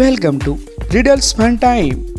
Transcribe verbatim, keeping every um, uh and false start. Welcome to Riddles Fun Time.